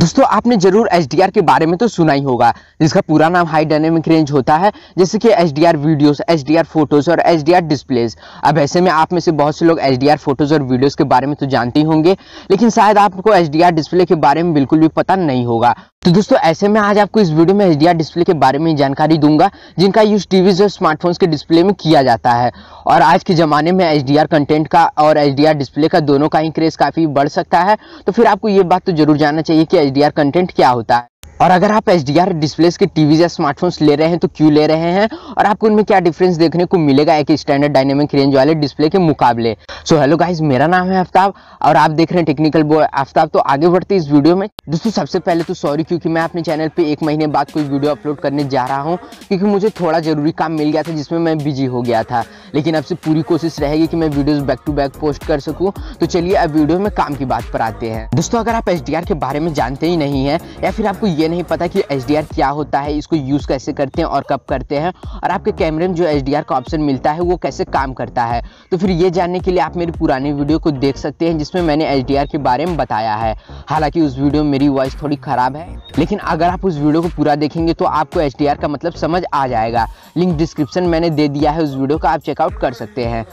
दोस्तों आपने जरूर HDR के बारे में तो सुना ही होगा, जिसका पूरा नाम हाई डायनेमिक रेंज होता है, जैसे कि HDR वीडियोस, HDR फोटोज़ और HDR डिस्प्लेज। अब ऐसे में आप में से बहुत से लोग HDR फोटोज़ और वीडियोस के बारे में तो जानते ही होंगे, लेकिन शायद आपको HDR डिस्प्ले के बारे में बिल्कुल भी पता नहीं होगा। तो दोस्तों ऐसे में आज आपको इस वीडियो में HDR डिस्प्ले के बारे में जानकारी दूंगा, जिनका यूज़ टीवीज़ और स्मार्टफोन्स के डिस्प्ले में किया जाता है। और आज के ज़माने में HDR कंटेंट का और HDR डिस्प्ले का दोनों का ही क्रेज़ काफ़ी बढ़ सकता है, तो फिर आपको ये बात तो ज़रूर जानना चाहिए कि HDR कंटेंट क्या होता है। और अगर आप HDR डिस्प्लेस के टीवीज या स्मार्टफोन्स ले रहे हैं तो क्यों ले रहे हैं, और आपको उनमें क्या डिफरेंस देखने को मिलेगा एक स्टैंडर्ड डायनेमिक रेंज वाले डिस्प्ले के मुकाबले। सो हेलो गाइस, मेरा नाम है आफ्ताब और आप देख रहे हैं टेक्निकल आफ्ताब। तो आगे बढ़ते इस वीडियो में। दोस्तों सबसे पहले तो सॉरी, क्योंकि मैं अपने चैनल पर 1 महीने बाद कोई वीडियो अपलोड करने जा रहा हूँ, क्योंकि मुझे थोड़ा ज़रूरी काम मिल गया था जिसमें मैं बिजी हो गया था। लेकिन अब से पूरी कोशिश रहेगी कि मैं videos back to back post कर सकूँ। तो चलिए अब वीडियो में काम की बात पर आते हैं। दोस्तों अगर आप HDR के बारे में जानते ही नहीं हैं, या फिर आपको नहीं पता कि HDR क्या होता है, इसको यूज़ कैसे करते हैं और कब करते हैं, और आपके कैमरे में जो HDR का ऑप्शन मिलता है वो कैसे काम करता है, तो फिर ये जानने के लिए आप मेरी पुरानी वीडियो को देख सकते हैं, जिसमें मैंने HDR के बारे में बताया है। हालांकि उस वीडियो में मेरी वॉइस थोड़ी ख़राब है, लेकिन अगर आप उस वीडियो को पूरा देखेंगे तो आपको HDR का मतलब समझ आ जाएगा। लिंक डिस्क्रिप्शन मैंने दे दिया है उस वीडियो का, आप चेकआउट कर सकते हैं।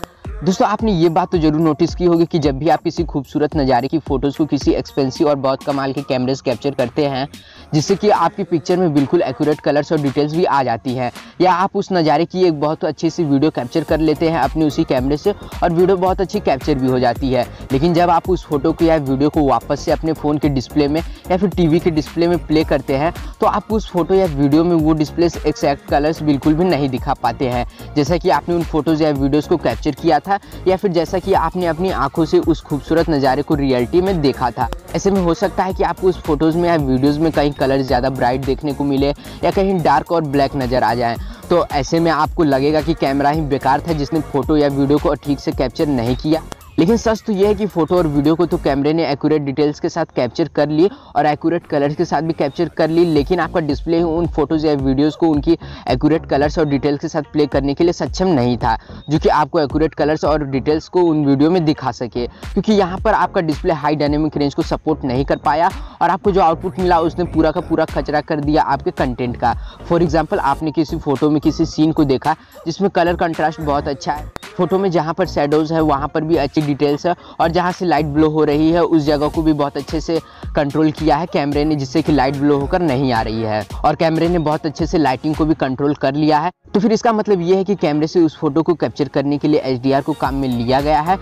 दोस्तों आपने ये बात तो जरूर नोटिस की होगी कि जब भी आप किसी खूबसूरत नज़ारे की फ़ोटोज़ को किसी एक्सपेंसिव और बहुत कमाल के कैमरेज़ कैप्चर करते हैं, जिससे कि आपकी पिक्चर में बिल्कुल एक्यूरेट कलर्स और डिटेल्स भी आ जाती हैं, या आप उस नज़ारे की एक बहुत अच्छी सी वीडियो कैप्चर कर लेते हैं अपने उसी कैमरे से, और वीडियो बहुत अच्छी कैप्चर भी हो जाती है। लेकिन जब आप उस फोटो को या वीडियो को वापस से अपने फ़ोन के डिस्प्ले में या फिर टीवी के डिस्प्ले में प्ले करते हैं, तो आप उस फोटो या वीडियो में वो डिस्प्लेस एक्जैक्ट कलर्स बिल्कुल भी नहीं दिखा पाते हैं, जैसा कि आपने उन फोटोज़ या वीडियोज़ को कैप्चर किया था, या फिर जैसा कि आपने अपनी आंखों से उस खूबसूरत नज़ारे को रियलिटी में देखा था। ऐसे में हो सकता है कि आपको उस फोटोज़ में या वीडियोज़ में कहीं कलर ज़्यादा ब्राइट देखने को मिले, या कहीं डार्क और ब्लैक नज़र आ जाए। तो ऐसे में आपको लगेगा कि कैमरा ही बेकार था, जिसने फ़ोटो या वीडियो को ठीक से कैप्चर नहीं किया। लेकिन सच तो यह है कि फ़ोटो और वीडियो को तो कैमरे ने एक्यूरेट डिटेल्स के साथ कैप्चर कर ली, और एक्यूरेट कलर्स के साथ भी कैप्चर कर ली, लेकिन आपका डिस्प्ले उन फोटोज़ या वीडियोज़ को उनकी एक्यूरेट कलर्स और डिटेल्स के साथ प्ले करने के लिए सक्षम नहीं था, जो कि आपको एक्यूरेट कलर्स और डिटेल्स को उन वीडियो में दिखा सके, क्योंकि यहाँ पर आपका डिस्प्ले हाई डायनेमिक रेंज को सपोर्ट नहीं कर पाया, और आपको जो आउटपुट मिला उसने पूरा का पूरा कचरा कर दिया आपके कंटेंट का। फॉर एग्जाम्पल आपने किसी फोटो में किसी सीन को देखा जिसमें कलर कंट्रास्ट बहुत अच्छा है, फोटो में जहाँ पर शेडोज़ है वहाँ पर भी अच्छी डिटेल्स है, और जहाँ से लाइट ब्लो हो रही है उस जगह को भी बहुत अच्छे से कंट्रोल किया है कैमरे ने, जिससे कि लाइट ब्लो होकर नहीं आ रही है, और कैमरे ने बहुत अच्छे से लाइटिंग को भी कंट्रोल कर लिया है। तो फिर इसका मतलब ये है कि कैमरे से उस फोटो को कैप्चर करने के लिए HDR को काम में लिया गया है।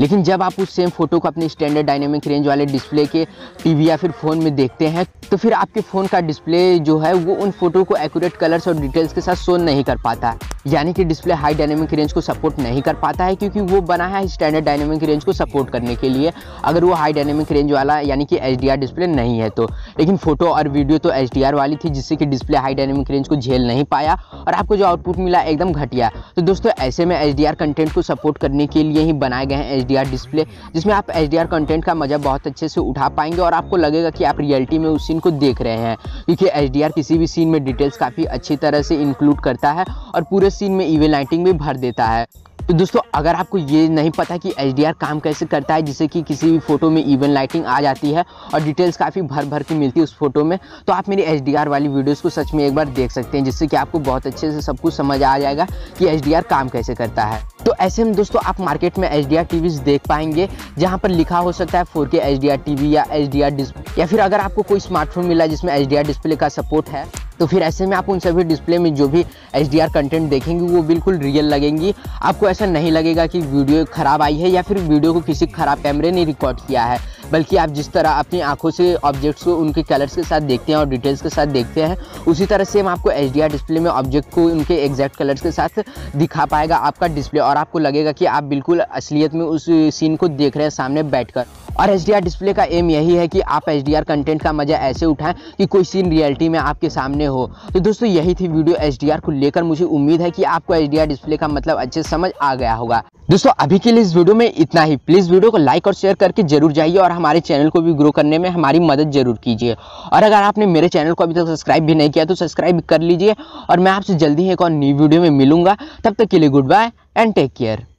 लेकिन जब आप उस सेम फोटो को अपने स्टैंडर्ड डायनेमिक रेंज वाले डिस्प्ले के टीवी या फिर फ़ोन में देखते हैं, तो फिर आपके फ़ोन का डिस्प्ले जो है वो उन फोटो को एक्यूरेट कलर्स और डिटेल्स के साथ शो नहीं कर पाता, यानी कि डिस्प्ले हाई डायनेमिक रेंज को सपोर्ट नहीं कर पाता है, क्योंकि वो बना है स्टैंडर्ड डायनेमिक रेंज को सपोर्ट करने के लिए। अगर वो हाई डायनेमिक रेंज वाला यानी कि HDR डिस्प्ले नहीं है तो, लेकिन फोटो और वीडियो तो HDR वाली थी, जिससे कि डिस्प्ले हाई डायनेमिक रेंज को झेल नहीं पाया, और आपको जो आउटपुट मिला एकदम घटिया। तो दोस्तों ऐसे में HDR कंटेंट को सपोर्ट करने के लिए ही बनाए गए हैं HDR डिस्प्ले, जिसमें आप HDR कंटेंट का मज़ा बहुत अच्छे से उठा पाएंगे, और आपको लगेगा कि आप रियलिटी में उस सीन को देख रहे हैं, क्योंकि HDR किसी भी सीन में डिटेल्स काफ़ी अच्छी तरह से इंक्लूड करता है, और पूरे सीन में इवेंट लाइटिंग भी भर देता है। तो दोस्तों अगर आपको ये नहीं पता कि HDR काम कैसे करता है, जिससे कि किसी भी फोटो में इवन लाइटिंग आ जाती है और डिटेल्स काफ़ी भर भर के मिलती है उस फोटो में, तो आप मेरी HDR वाली वीडियोज़ को सच में एक बार देख सकते हैं, जिससे कि आपको बहुत अच्छे से सब कुछ समझ आ जाएगा कि HDR काम कैसे करता है। तो ऐसे में दोस्तों आप मार्केट में HDR टीवीज़ देख पाएंगे, जहाँ पर लिखा हो सकता है 4K HDR टीवी या HDR डिस्प्ले, या फिर अगर आपको कोई स्मार्टफोन मिला जिसमें HDR डिस्प्ले का सपोर्ट है, तो फिर ऐसे में आप उन सभी डिस्प्ले में जो भी HDR कंटेंट देखेंगे वो बिल्कुल रियल लगेंगी। आपको ऐसा नहीं लगेगा कि वीडियो ख़राब आई है या फिर वीडियो को किसी ख़राब कैमरे ने रिकॉर्ड किया है, बल्कि आप जिस तरह अपनी आंखों से ऑब्जेक्ट्स को उनके कलर्स के साथ देखते हैं और डिटेल्स के साथ देखते हैं, उसी तरह से हम आपको HDR डिस्प्ले में ऑब्जेक्ट को उनके एग्जैक्ट कलर्स के साथ दिखा पाएगा आपका डिस्प्ले, और आपको लगेगा कि आप बिल्कुल असलियत में उस सीन को देख रहे हैं सामने बैठकर। और HDR डिस्प्ले का एम यही है कि आप HDR कंटेंट का मज़ा ऐसे उठाएं कि कोई सीन रियलिटी में आपके सामने हो। तो दोस्तों यही थी वीडियो HDR को लेकर। मुझे उम्मीद है कि आपको HDR डिस्प्ले का मतलब अच्छे समझ आ गया होगा। दोस्तों अभी के लिए इस वीडियो में इतना ही। प्लीज़ वीडियो को लाइक और शेयर करके जरूर जाइए, और हमारे चैनल को भी ग्रो करने में हमारी मदद जरूर कीजिए। और अगर आपने मेरे चैनल को अभी तक सब्सक्राइब भी नहीं किया तो सब्सक्राइब कर लीजिए, और मैं आपसे जल्दी ही एक और नई वीडियो में मिलूंगा। तब तक के लिए good bye and take care.